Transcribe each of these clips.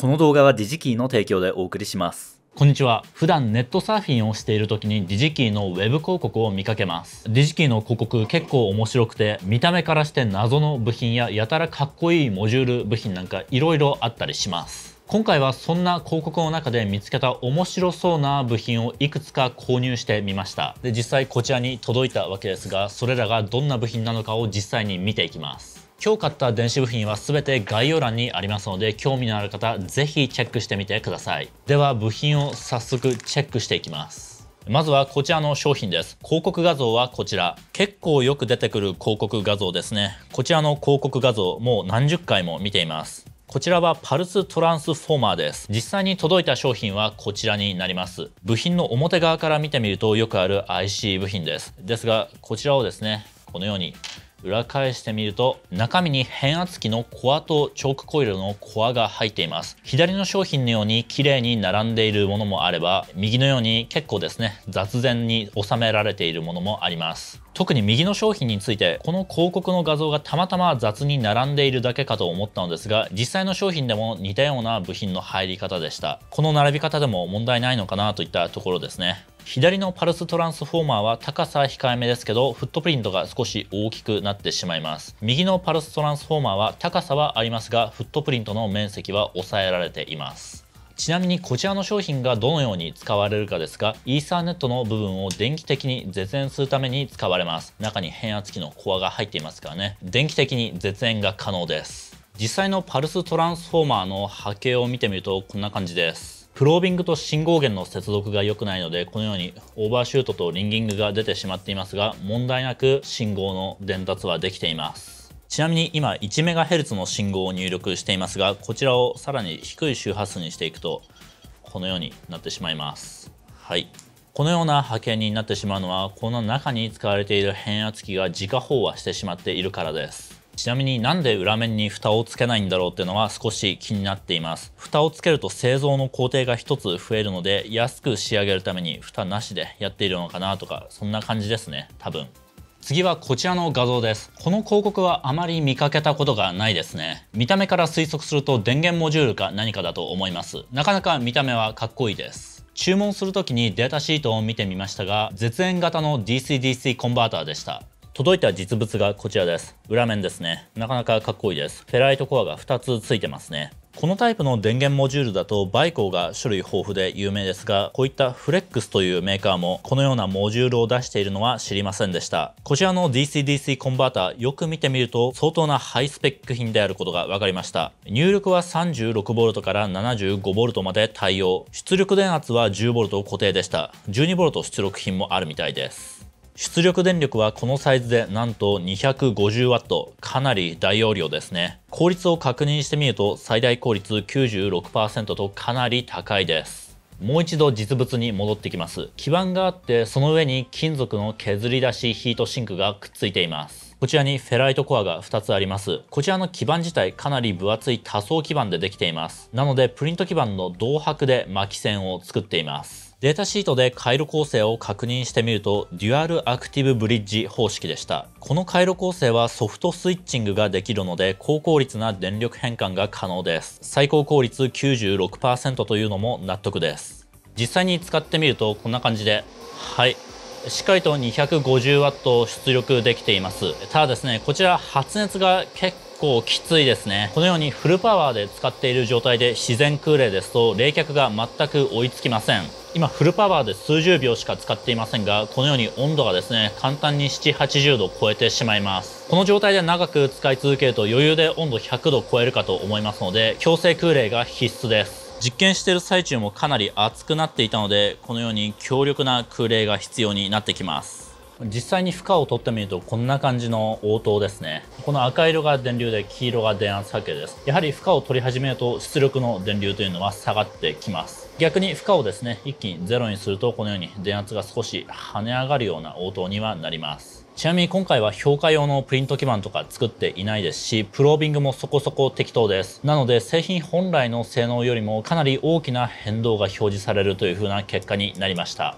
この動画はDigiKeyの提供でお送りします。こんにちは。普段ネットサーフィンをしている時にDigiKeyのウェブ広告を見かけます。DigiKeyの広告結構面白くて、見た目からして謎の部品ややたらかっこいいモジュール部品なんかいろいろあったりします。今回はそんな広告の中で見つけた面白そうな部品をいくつか購入してみました。で、実際こちらに届いたわけですが、それらがどんな部品なのかを実際に見ていきます。今日買った電子部品は全て概要欄にありますので、興味のある方ぜひチェックしてみてください。では部品を早速チェックしていきます。まずはこちらの商品です。広告画像はこちら。結構よく出てくる広告画像ですね。こちらの広告画像、もう何十回も見ています。こちらはパルストランスフォーマーです。実際に届いた商品はこちらになります。部品の表側から見てみるとよくある IC 部品です。ですが、こちらをですね、このように裏返してみると、中身に変圧器のコアとチョークコイルのコアが入っています。左の商品のように綺麗に並んでいるものもあれば、右のように結構ですね、雑然に収められているものもあります。特に右の商品について、この広告の画像がたまたま雑に並んでいるだけかと思ったのですが、実際の商品でも似たような部品の入り方でした。この並び方でも問題ないのかなといったところですね。左のパルストランスフォーマーは高さ控えめですけど、フットプリントが少し大きくなってしまいます。右のパルストランスフォーマーは高さはありますが、フットプリントの面積は抑えられています。ちなみにこちらの商品がどのように使われるかですが、イーサーネットの部分を電気的に絶縁するために使われます。中に変圧器のコアが入っていますからね、電気的に絶縁が可能です。実際のパルストランスフォーマーの波形を見てみるとこんな感じです。プロービングと信号源の接続が良くないので、このようにオーバーシュートとリンギングが出てしまっていますが、問題なく信号の伝達はできています。ちなみに今 1MHz の信号を入力していますが、こちらをさらに低い周波数にしていくとこのようになってしまいます。はい。このような波形になってしまうのは、この中に使われている変圧器が自家飽和してしまっているからです。ちなみになんで裏面に蓋をつけないんだろうっていうのは少し気になっています。蓋をつけると製造の工程が1つ増えるので、安く仕上げるために蓋なしでやっているのかなとか、そんな感じですね、多分。次はこちらの画像です。この広告はあまり見かけたことがないですね。見た目から推測すると電源モジュールか何かだと思います。なかなか見た目はかっこいいです。注文するときにデータシートを見てみましたが、絶縁型の DC-DC コンバーターでした。届いた実物がこちらです。裏面ですね。なかなかかっこいいです。フェライトコアが2つついてますね。このタイプの電源モジュールだとバイコーが種類豊富で有名ですが、こういったフレックスというメーカーもこのようなモジュールを出しているのは知りませんでした。こちらの DC-DC コンバーター、よく見てみると相当なハイスペック品であることが分かりました。入力は 36V から 75V まで対応、出力電圧は 10V 固定でした。 12V 出力品もあるみたいです。出力電力はこのサイズでなんと 250W、 かなり大容量ですね。効率を確認してみると最大効率 96% とかなり高いです。もう一度実物に戻ってきます。基板があって、その上に金属の削り出しヒートシンクがくっついています。こちらにフェライトコアが2つあります。こちらの基板自体かなり分厚い多層基板でできています。なのでプリント基板の銅箔で巻き線を作っています。データシートで回路構成を確認してみると、デュアルアクティブブリッジ方式でした。この回路構成はソフトスイッチングができるので、高効率な電力変換が可能です。最高効率 96% というのも納得です。実際に使ってみるとこんな感じで、はい。しっかりと 250W 出力できています。ただですね、こちら発熱が結構きついですね。このようにフルパワーで使っている状態で自然空冷ですと冷却が全く追いつきません。今フルパワーで数十秒しか使っていませんが、このように温度がですね、簡単に 70〜80 度超えてしまいます。この状態で長く使い続けると余裕で温度 100 度超えるかと思いますので、強制空冷が必須です。実験している最中もかなり熱くなっていたので、このように強力な空冷が必要になってきます。実際に負荷を取ってみるとこんな感じの応答ですね。この赤色が電流で黄色が電圧波形です。やはり負荷を取り始めると出力の電流というのは下がってきます。逆に負荷をですね、一気にゼロにするとこのように電圧が少し跳ね上がるような応答にはなります。ちなみに今回は評価用のプリント基板とか作っていないですし、プロービングもそこそこ適当です。なので製品本来の性能よりもかなり大きな変動が表示されるという風な結果になりました。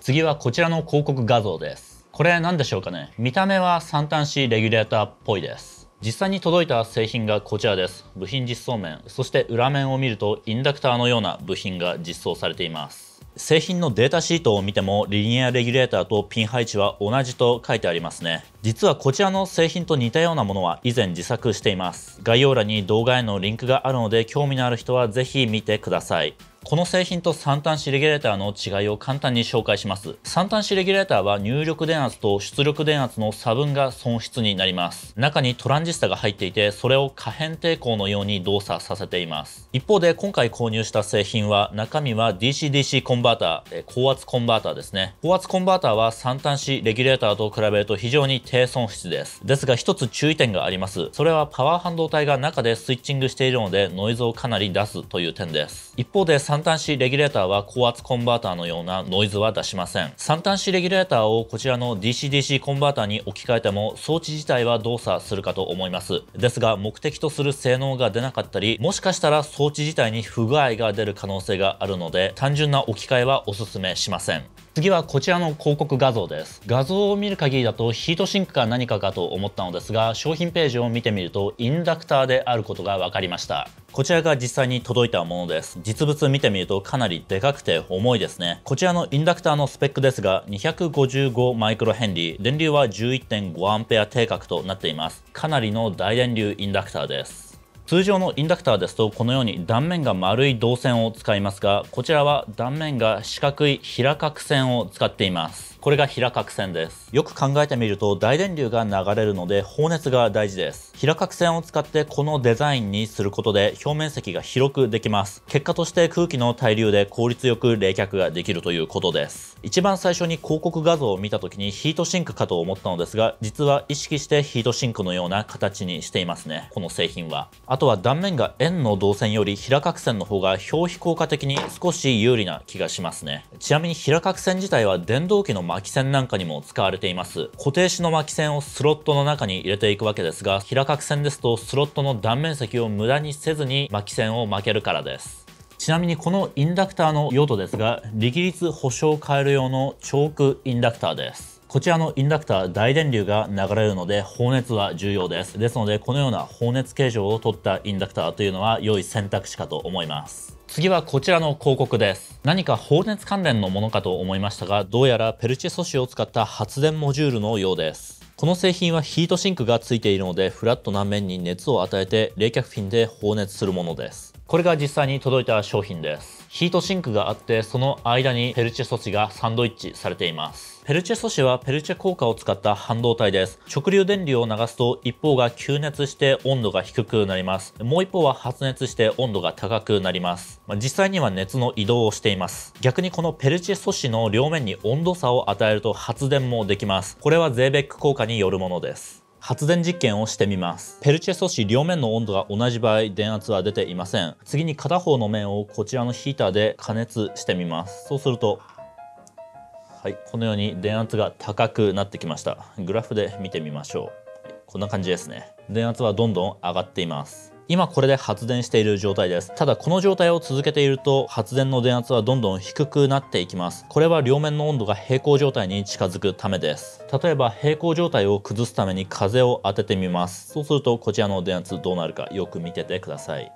次はこちらの広告画像です。これ何でしょうかね。見た目は3端子レギュレーターっぽいです。実際に届いた製品がこちらです。部品実装面、そして裏面を見るとインダクターのような部品が実装されています。製品のデータシートを見てもリニアレギュレーターとピン配置は同じと書いてありますね。実はこちらの製品と似たようなものは以前自作しています。概要欄に動画へのリンクがあるので興味のある人はぜひ見てください。この製品と3端子レギュレーターの違いを簡単に紹介します。3端子レギュレーターは入力電圧と出力電圧の差分が損失になります。中にトランジスタが入っていて、それを可変抵抗のように動作させています。一方で今回購入した製品は中身は DC-DC コンバーター、高圧コンバーターですね。高圧コンバーターは3端子レギュレーターと比べると非常に低損失です。ですが一つ注意点があります。それはパワー半導体が中でスイッチングしているのでノイズをかなり出すという点です。一方で3端子レギュレーターは高圧コンバーターのようなノイズは出しません。3端子レギュレーターをこちらの DC-DC コンバーターに置き換えても装置自体は動作するかと思います。ですが目的とする性能が出なかったり、もしかしたら装置自体に不具合が出る可能性があるので単純な置き換えはおすすめしません。次はこちらの広告画像です。画像を見る限りだとヒートシンクか何かかと思ったのですが、商品ページを見てみるとインダクターであることが分かりました。こちらが実際に届いたものです。実物見てみるとかなりでかくて重いですね。こちらのインダクターのスペックですが255μH、電流は 11.5A 定格となっています。かなりの大電流インダクターです。通常のインダクターですとこのように断面が丸い導線を使いますが、こちらは断面が四角い平角線を使っています。これが平角線です。よく考えてみると大電流が流れるので放熱が大事です。平角線を使ってこのデザインにすることで表面積が広くできます。結果として空気の対流で効率よく冷却ができるということです。一番最初に広告画像を見た時にヒートシンクかと思ったのですが、実は意識してヒートシンクのような形にしていますね、この製品は。あとは断面が円の導線より平角線の方が表皮効果的に少し有利な気がしますね。ちなみに平角線自体は電動機の巻き線なんかにも使われています。固定子の巻き線をスロットの中に入れていくわけですが、平角線ですとスロットの断面積を無駄にせずに巻き線を巻けるからです。ちなみにこのインダクターの用途ですが、力率保証回路用のチョークインダクターです。こちらのインダクター、大電流が流れるので放熱は重要です。ですのでこのような放熱形状を取ったインダクターというのは良い選択肢かと思います。次はこちらの広告です。何か放熱関連のものかと思いましたが、どうやらペルチ素子を使った発電モジュールのようです。この製品はヒートシンクがついているのでフラットな面に熱を与えて冷却フィンで放熱するものです。これが実際に届いた商品です。ヒートシンクがあって、その間にペルチェ素子がサンドイッチされています。ペルチェ素子はペルチェ効果を使った半導体です。直流電流を流すと一方が急熱して温度が低くなります。もう一方は発熱して温度が高くなります。実際には熱の移動をしています。逆にこのペルチェ素子の両面に温度差を与えると発電もできます。これはゼーベック効果によるものです。発電実験をしてみます。ペルチェ素子両面の温度が同じ場合電圧は出ていません。次に片方の面をこちらのヒーターで加熱してみます。そうすると、はい、このように電圧が高くなってきました。グラフで見てみましょう。こんな感じですね。電圧はどんどん上がっています。今これで発電している状態です。ただこの状態を続けていると発電の電圧はどんどん低くなっていきます。これは両面の温度が平行状態に近づくためです。例えば平行状態を崩すために風を当ててみます。そうするとこちらの電圧どうなるかよく見ててください。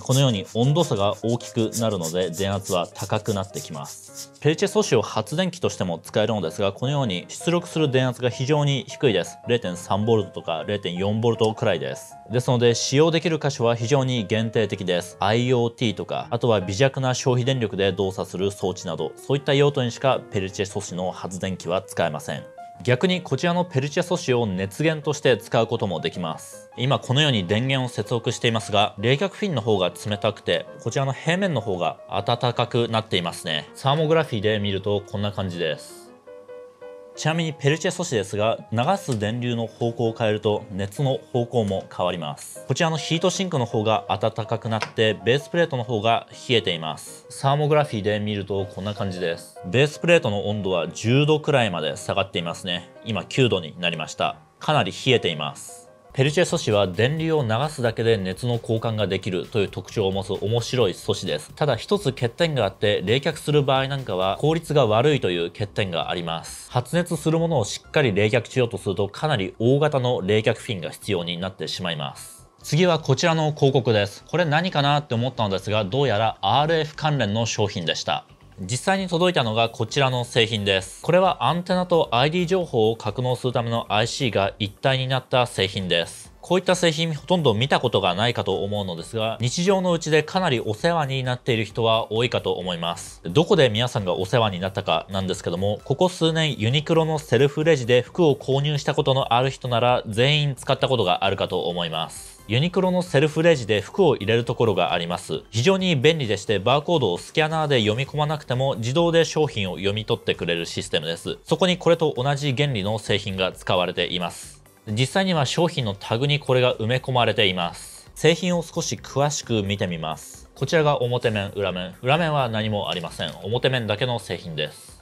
このように温度差が大きくなるので電圧は高くなってきます。ペルチェ素子を発電機としても使えるのですが、このように出力する電圧が非常に低いです。 0.3V とか 0.4V くらいです。ですので使用できる箇所は非常に限定的です。 IoT とか、あとは微弱な消費電力で動作する装置など、そういった用途にしかペルチェ素子の発電機は使えません。逆にこちらのペルチェ素子を熱源として使うこともできます。今このように電源を接続していますが、冷却フィンの方が冷たくてこちらの平面の方が暖かくなっていますね。サーモグラフィーで見るとこんな感じです。ちなみにペルチェ素子ですが、流す電流の方向を変えると熱の方向も変わります。こちらのヒートシンクの方が暖かくなってベースプレートの方が冷えています。サーモグラフィーで見るとこんな感じです。ベースプレートの温度は10度くらいまで下がっていますね。今9度になりました。かなり冷えています。ペルチェ素子は電流を流すだけで熱の交換ができるという特徴を持つ面白い素子です。ただ一つ欠点があって、冷却する場合なんかは効率が悪いという欠点があります。発熱するものをしっかり冷却しようとすると、かなり大型の冷却フィンが必要になってしまいます。次はこちらの広告です。これ何かなって思ったのですが、どうやら RF 関連の商品でした。実際に届いたのがこちらの製品です。これはアンテナと ID 情報を格納するための IC が一体になった製品です。こういった製品ほとんど見たことがないかと思うのですが、日常のうちでかなりお世話になっている人は多いかと思います。どこで皆さんがお世話になったかなんですけども、ここ数年ユニクロのセルフレジで服を購入したことのある人なら全員使ったことがあるかと思います。ユニクロのセルフレジで服を入れるところがあります。非常に便利でして、バーコードをスキャナーで読み込まなくても自動で商品を読み取ってくれるシステムです。そこにこれと同じ原理の製品が使われています。実際には商品のタグにこれが埋め込まれています。製品を少し詳しく見てみます。こちらが表面、裏面。裏面は何もありません。表面だけの製品です。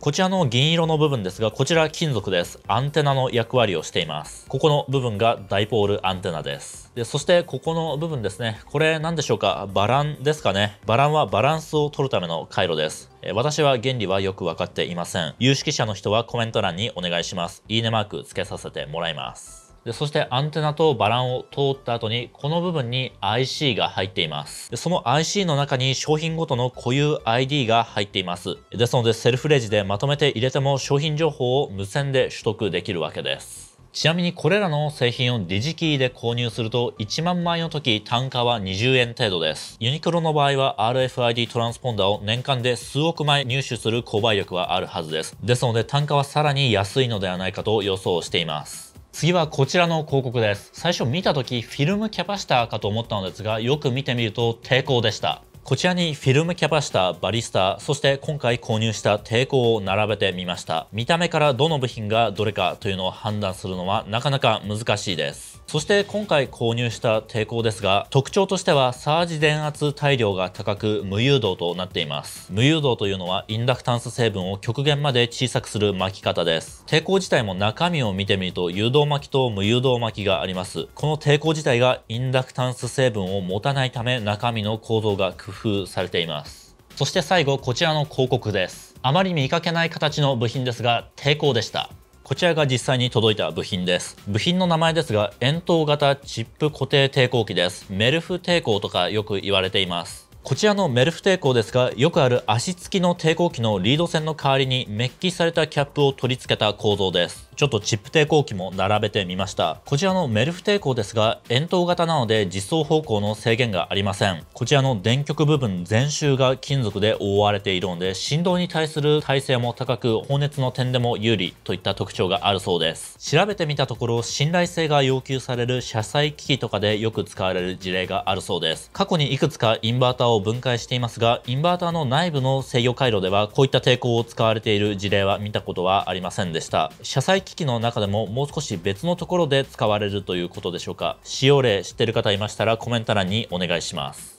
こちらの銀色の部分ですが、こちら金属です。アンテナの役割をしています。ここの部分がダイポールアンテナです。で、そしてここの部分ですね。これ何でしょうか？バランですかね。バランはバランスを取るための回路です。私は原理はよくわかっていません。有識者の人はコメント欄にお願いします。いいねマークつけさせてもらいます。で、そしてアンテナとバランを通った後に、この部分に IC が入っています。で、その IC の中に商品ごとの固有 ID が入っています。ですので、セルフレジでまとめて入れても商品情報を無線で取得できるわけです。ちなみにこれらの製品をディジキーで購入すると1万枚の時単価は20円程度です。ユニクロの場合は RFID トランスポンダーを年間で数億枚入手する購買力はあるはずです。ですので単価はさらに安いのではないかと予想しています。次はこちらの広告です。最初見た時フィルムキャパシターかと思ったのですが、よく見てみると抵抗でした。こちらにフィルムキャパシター、バリスター、そして今回購入した抵抗を並べてみました。見た目からどの部品がどれかというのを判断するのはなかなか難しいです。そして今回購入した抵抗ですが、特徴としてはサージ電圧帯量が高く無誘導となっています。無誘導というのはインダクタンス成分を極限まで小さくする巻き方です。抵抗自体も中身を見てみると誘導巻きと無誘導巻きがあります。この抵抗自体がインダクタンス成分を持たないため中身の構造が工夫工夫されています。そして最後、こちらの広告です。あまり見かけない形の部品ですが、抵抗でした。こちらが実際に届いた部品です。部品の名前ですが、円筒型チップ固定抵抗器です。メルフ抵抗とかよく言われています。こちらのメルフ抵抗ですが、よくある足付きの抵抗器のリード線の代わりにメッキされたキャップを取り付けた構造です。ちょっとチップ抵抗器も並べてみました。こちらのメルフ抵抗ですが、円筒型なので実装方向の制限がありません。こちらの電極部分全周が金属で覆われているので、振動に対する耐性も高く、放熱の点でも有利といった特徴があるそうです。調べてみたところ、信頼性が要求される車載機器とかでよく使われる事例があるそうです。過去にいくつかインバーターを分解していますが、インバーターの内部の制御回路ではこういった抵抗を使われている事例は見たことはありませんでした。車載機器の中でももう少し別のところで使われるということでしょうか。使用例知ってる方いましたらコメント欄にお願いします。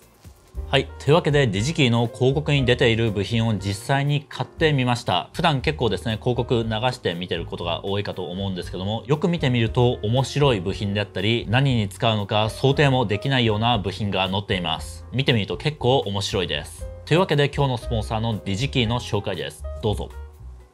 はい。というわけで、ディジキーの広告に出ている部品を実際に買ってみました。普段結構ですね、広告流して見てることが多いかと思うんですけども、よく見てみると面白い部品であったり、何に使うのか想定もできないような部品が載っています。見てみると結構面白いです。というわけで、今日のスポンサーのディジキーの紹介です。どうぞ。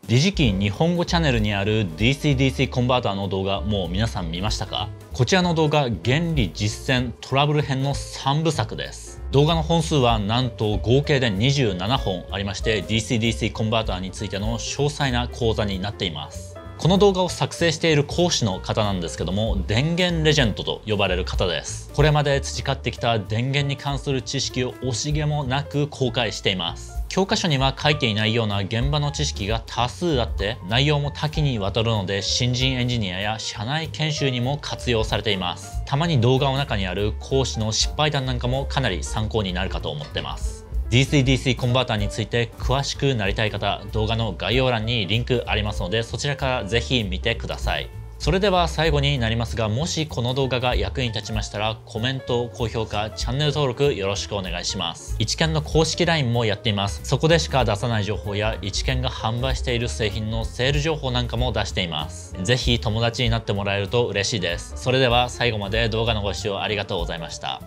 ディジキー日本語チャンネルにある DC-DC コンバーターの動画、もう皆さん見ましたか？こちらの動画、原理実践トラブル編の3部作です。動画の本数はなんと合計で27本ありまして、 DC-DC コンバーターについての詳細な講座になっています。この動画を作成している講師の方なんですけども、電源レジェンドと呼ばれる方です。これまで培ってきた電源に関する知識を惜しげもなく公開しています。教科書には書いていないような現場の知識が多数あって、内容も多岐にわたるので、新人エンジニアや社内研修にも活用されています。たまに動画の中にある講師の失敗談なんかもかなり参考になるかと思ってます。 DC-DC コンバーターについて詳しくなりたい方、動画の概要欄にリンクありますので、そちらからぜひ見てください。それでは最後になりますが、もしこの動画が役に立ちましたらコメント、高評価、チャンネル登録よろしくお願いします。一見の公式 LINE もやっています。そこでしか出さない情報や一見が販売している製品のセール情報なんかも出しています。ぜひ友達になってもらえると嬉しいです。それでは最後まで動画のご視聴ありがとうございました。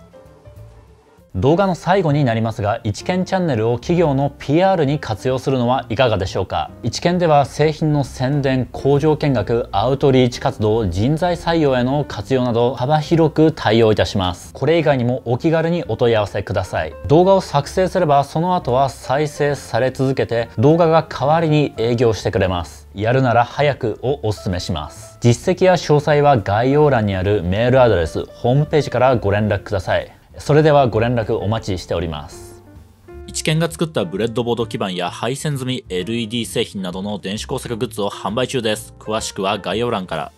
動画の最後になりますが、一見チャンネルを企業の PR に活用するのはいかがでしょうか。一見では製品の宣伝、工場見学、アウトリーチ活動、人材採用への活用など幅広く対応いたします。これ以外にもお気軽にお問い合わせください。動画を作成すればその後は再生され続けて、動画が代わりに営業してくれます。やるなら早くをお勧めします。実績や詳細は概要欄にあるメールアドレス、ホームページからご連絡ください。それではご連絡お待ちしております。一見が作ったブレッドボード基板や配線済み LED 製品などの電子工作グッズを販売中です。詳しくは概要欄から。